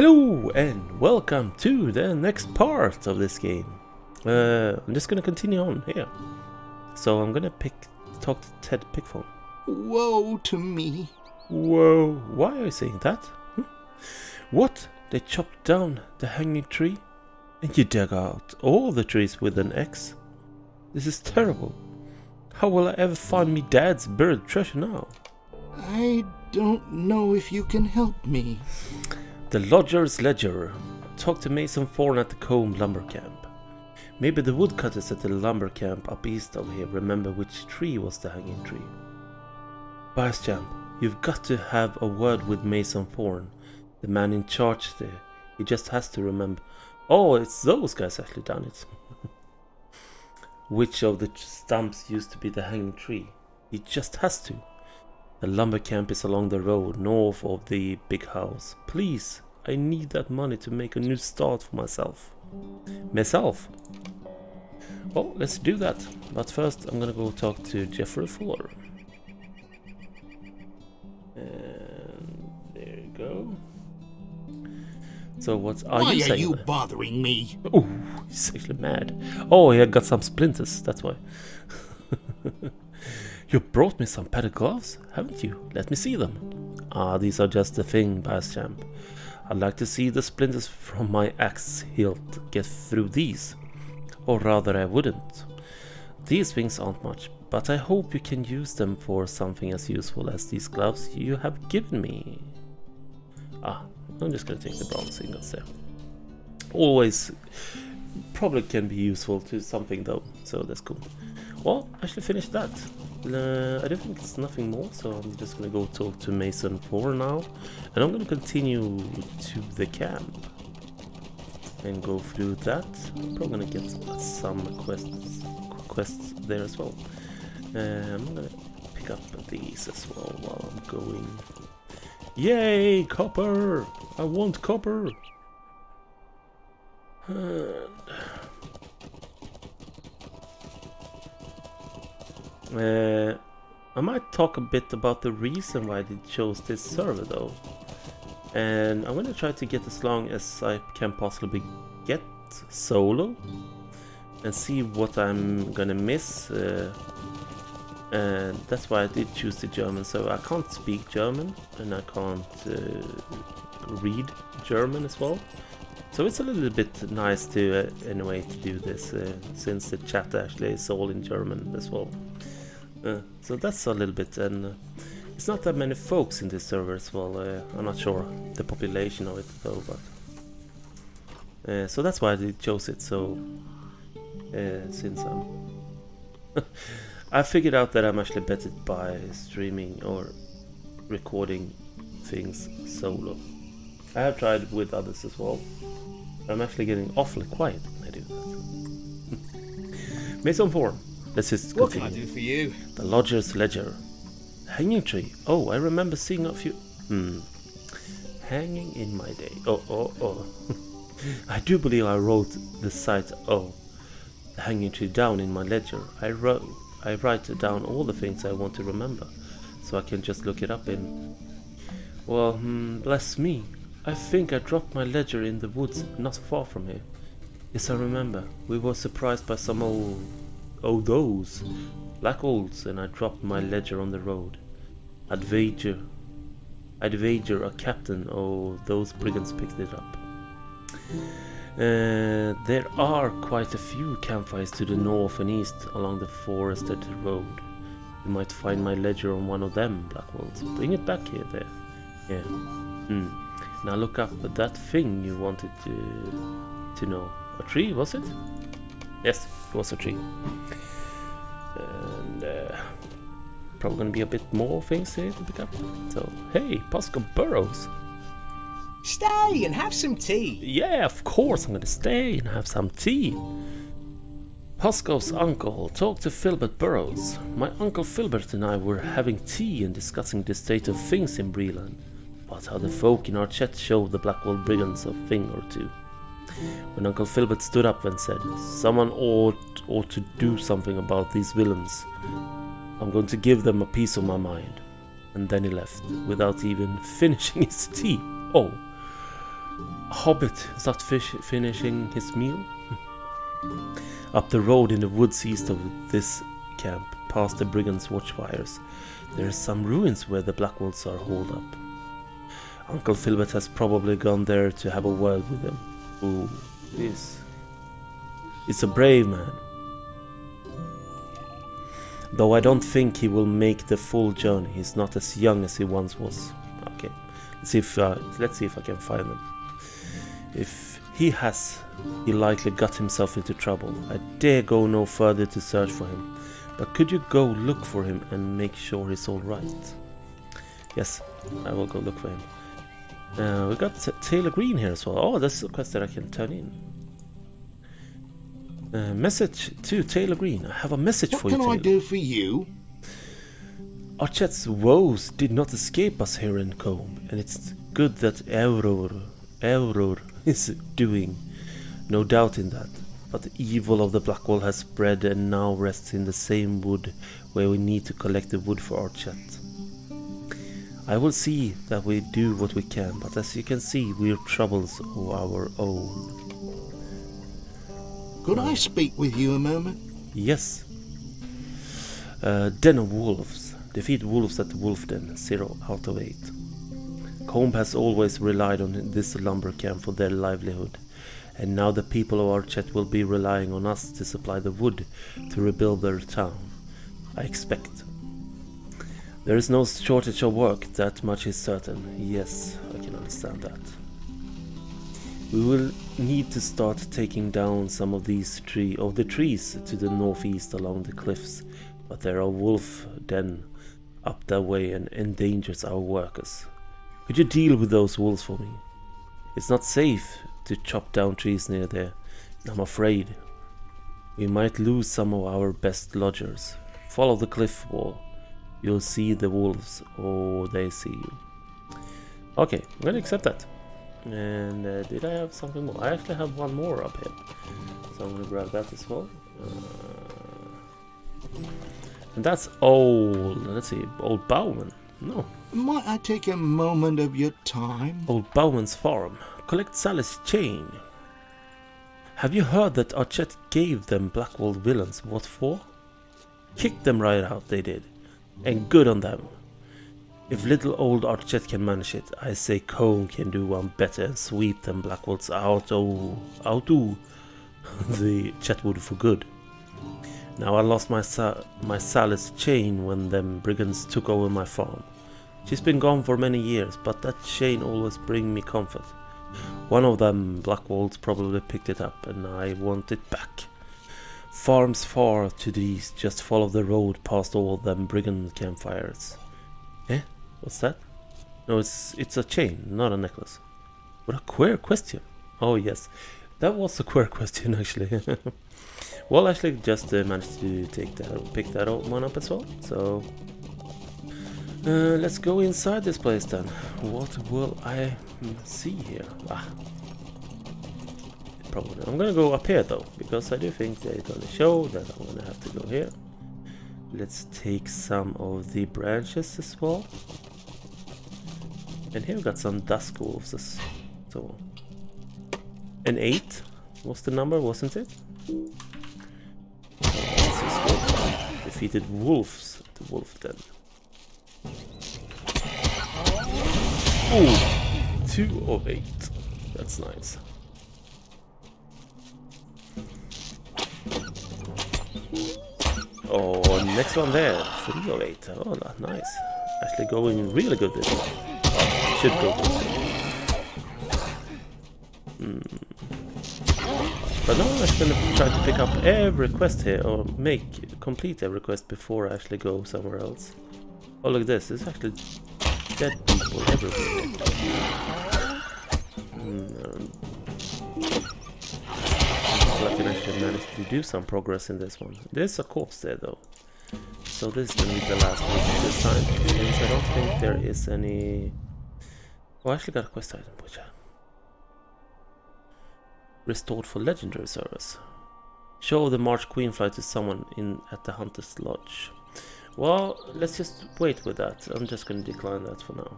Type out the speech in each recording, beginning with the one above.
Hello and welcome to the next part of this game. I'm just gonna continue on here. So I'm gonna talk to Ted Pickford. Woe to me. Whoa, why are you saying that? Hm? What? They chopped down the hanging tree? And you dug out all the trees with an axe? This is terrible. How will I ever find me dad's buried treasure now? I don't know if you can help me. The Lodger's Ledger. Talk to Mason Forn at the Combe Lumber Camp. Maybe the woodcutters at the lumber camp up east of here remember which tree was the hanging tree. Byschamp, you've got to have a word with Mason Forn, the man in charge there. He just has to remember. Oh, it's those guys actually done it. Which of the stumps used to be the hanging tree? He just has to. The lumber camp is along the road north of the big house. Please, I need that money to make a new start for myself. Well, let's do that. But first, I'm gonna go talk to Jeffrey Fuller. And there you go. So what are you saying? Why are you bothering me? Oh, he's actually mad. Oh, he had got some splinters, that's why. You brought me some padded gloves, haven't you? Let me see them. Ah, these are just the thing, Byschamp. I'd like to see the splinters from my axe hilt get through these. Or rather, I wouldn't. These things aren't much, but I hope you can use them for something as useful as these gloves you have given me. Ah, I'm just gonna take the bronze ingots there. Always probably can be useful to something though, so that's cool. Well, I should finish that. I don't think it's nothing more, so I'm just gonna go talk to Mason Forn now, and I'm gonna continue to the camp and go through that. I'm probably gonna get some quests there as well. I'm gonna pick up these as well while I'm going. Yay, copper! I want copper. And I might talk a bit about the reason why they chose this server though, and I'm gonna try to get as long as I can possibly get solo and see what I'm gonna miss, and that's why I did choose the German. So I can't speak German and I can't read German as well, so it's a little bit nice to anyway to do this, since the chat actually is all in German as well. So that's a little bit, and it's not that many folks in this server as well. I'm not sure the population of it though, but so that's why they chose it. So since I figured out that I'm actually better by streaming or recording things solo. I have tried with others as well. I'm actually getting awfully quiet when I do that. Mason Forn. Let's just continue. What can I do for you? The Lodger's Ledger. Hanging tree. Oh, I remember seeing a few. Hanging in my day. Oh. I do believe I wrote the site. Oh, the hanging tree down in my ledger. I write down all the things I want to remember, so I can just look it up in. Well, bless me. I think I dropped my ledger in the woods not far from here. Yes, I remember. We were surprised by some old. Oh, those black olds, and I dropped my ledger on the road. I'd wager a captain. Oh, those brigands picked it up. There are quite a few campfires to the north and east along the forested road. You might find my ledger on one of them, Blackwells. Bring it back here, there. Yeah. Now look up at that thing you wanted to know. A tree, was it? Yes, it was a tree. And probably gonna be a bit more things here to pick up. So, hey, Posco Burrows. Stay and have some tea. Yeah, of course I'm gonna stay and have some tea. Posco's uncle, talk to Filbert Burrows. My uncle Filbert and I were having tea and discussing the state of things in Breeland. But how the folk in Archet showed the Blackwell brigands a thing or two. When Uncle Filbert stood up and said, someone ought to do something about these villains. I'm going to give them a piece of my mind. And then he left, without even finishing his tea. Oh. hobbit sat finishing his meal. Up the road in the woods east of this camp, past the brigands' watchfires, there are some ruins where the Blackwells are holed up. Uncle Filbert has probably gone there to have a word with them. Who is? It's a brave man. Though I don't think he will make the full journey. He's not as young as he once was. Okay, let's see if I can find him. If he has, he likely got himself into trouble. I dare go no further to search for him. But could you go look for him and make sure he's all right? Yes, I will go look for him. We got Taylor Green here as well. Oh, that's a quest that I can turn in. Message to Taylor Green. I have a message for you. What can I do for you? Archet's woes did not escape us here in Combe, and it's good that Auror is doing. No doubt in that. But the evil of the Blackwell has spread and now rests in the same wood where we need to collect the wood for Archet. I will see that we do what we can, but as you can see, we're troubles of our own. Could I speak with you a moment? Yes. Den of Wolves. Defeat wolves at the wolf den. 0 out of 8. Combe has always relied on this lumber camp for their livelihood, and now the people of Archet will be relying on us to supply the wood to rebuild their town, I expect. There is no shortage of work, that much is certain. Yes, I can understand that. We will need to start taking down some of these trees to the northeast along the cliffs, but there are wolf den up that way and endangers our workers. Could you deal with those wolves for me? It's not safe to chop down trees near there, and I'm afraid we might lose some of our best lodgers. Follow the cliff wall. You'll see the wolves. Oh, they see you. Okay, I'm gonna accept that. And did I have something more? I actually have one more up here, so I'm gonna grab that as well. And that's old, let's see, old Bowman. No. Might I take a moment of your time? Old Bowman's farm. Collect Sally's chain. Have you heard that Archet gave them Blackwell villains? What for? Kicked them right out, they did. And good on them. If little old Archet can manage it, I say Combe can do one better and sweep them Blackwells out of the Chetwood for good. Now I lost my Sally's chain when them brigands took over my farm. She's been gone for many years, but that chain always brings me comfort. One of them Blackwells probably picked it up, and I want it back. Farms far to the east, just follow the road past all them brigand campfires. Eh? What's that? No, it's a chain, not a necklace. What a queer question. Oh yes, that was a queer question actually. Well, actually just managed to pick that old one up as well. So let's go inside this place then. What will I see here? Ah, probably. I'm gonna go up here though, because I do think that it's gonna show that I'm gonna have to go here. Let's take some of the branches as well. And here we got some dusk wolves. So, an 8 was the number, wasn't it? Defeated wolves at the wolf den. Oh, 2 of 8. That's nice. Oh, next one there, 3 of 8. Oh, nice. Actually going really good this one. Oh, should go this one. But now I'm actually going to try to pick up every quest here, or complete every quest before I actually go somewhere else. Oh, look at this. It's actually dead people everywhere. I can actually manage to do some progress in this one. There's a corpse there though, so this is gonna be the last one this time, because I don't think there is any... Oh, I actually got a quest item, which I... Restored for legendary service. Show the March Queenfly to someone at the Hunter's Lodge. Well, let's just wait with that. I'm just gonna decline that for now.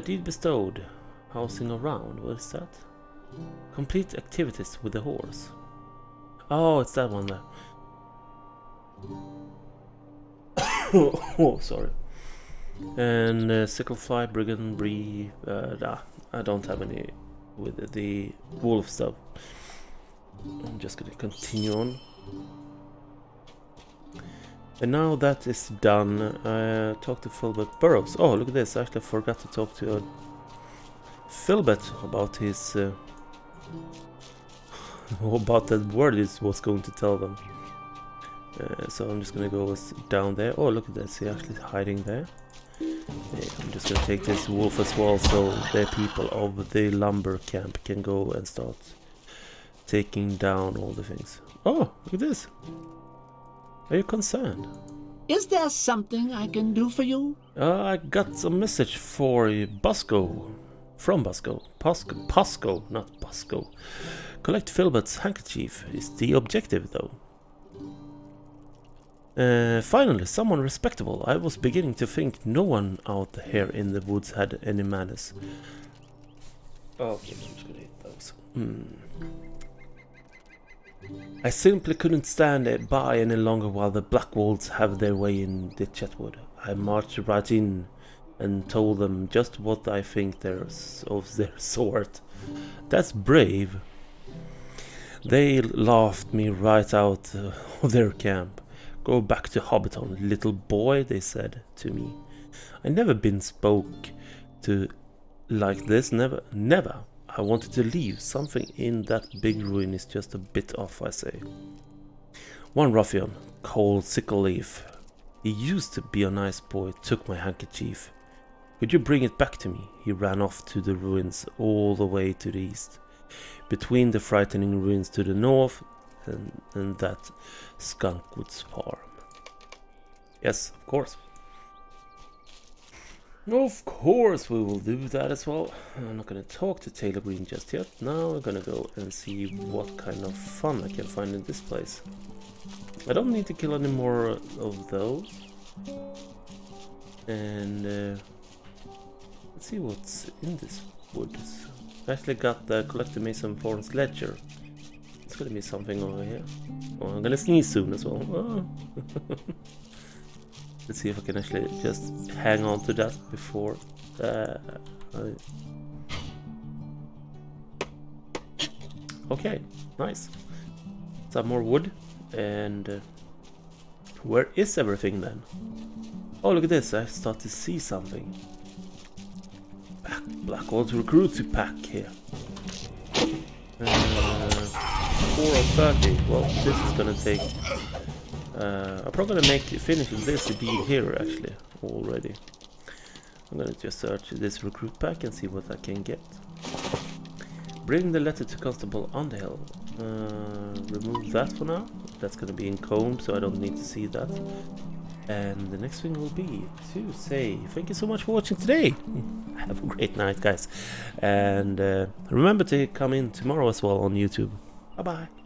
Deed bestowed. Housing around, what is that? Complete activities with the horse. Oh, it's that one there. Oh, sorry. And Sicklefly, Brigand, Bree. Nah, I don't have any with the wolf stuff. I'm just gonna continue on. And now that is done, talk to Filbert Burrows. Oh, look at this, I actually forgot to talk to Filbert about his... about that word he was going to tell them. So I'm just gonna go down there. Oh, look at this, he's actually hiding there. I'm just gonna take this wolf as well, so the people of the lumber camp can go and start taking down all the things. Oh, look at this. Are you concerned? Is there something I can do for you? I got a message for Posco. From Posco. Posco, not Posco. Collect Filbert's handkerchief is the objective, though. Finally, someone respectable. I was beginning to think no one out here in the woods had any manners. Okay, I'm just gonna hit those. I simply couldn't stand by any longer while the Blackwells have their way in the Chetwood. I marched right in and told them just what I think of their sort. That's brave. They laughed me right out of their camp. Go back to Hobbiton, little boy, they said to me. I never been spoke to like this, never, never. I wanted to leave. Something in that big ruin is just a bit off, I say. One ruffian, called Sickleleaf, he used to be a nice boy, took my handkerchief. Could you bring it back to me? He ran off to the ruins all the way to the east, between the frightening ruins to the north and that Skunkwood's farm. Yes, of course. Of course we will do that as well. I'm not gonna talk to Taylor Green just yet. Now we're gonna go and see what kind of fun I can find in this place. I don't need to kill any more of those. And let's see what's in this woods. I actually got the Collector Mason Forn's ledger. It's gonna be something over here. Oh, I'm gonna sneeze soon as well. Oh. Let's see if I can actually just hang on to that before okay, nice. Some more wood. And where is everything then? Oh, look at this, I start to see something. Blackwell's recruits to pack here. 4 or 30, well this is gonna take... I'm probably gonna finish this deal here actually already. I'm gonna just search this recruit pack and see what I can get. Bring the letter to Constable Underhill. Remove that for now. That's gonna be in comb, so I don't need to see that. And the next thing will be to say thank you so much for watching today. Have a great night, guys, and remember to come in tomorrow as well on YouTube. Bye bye.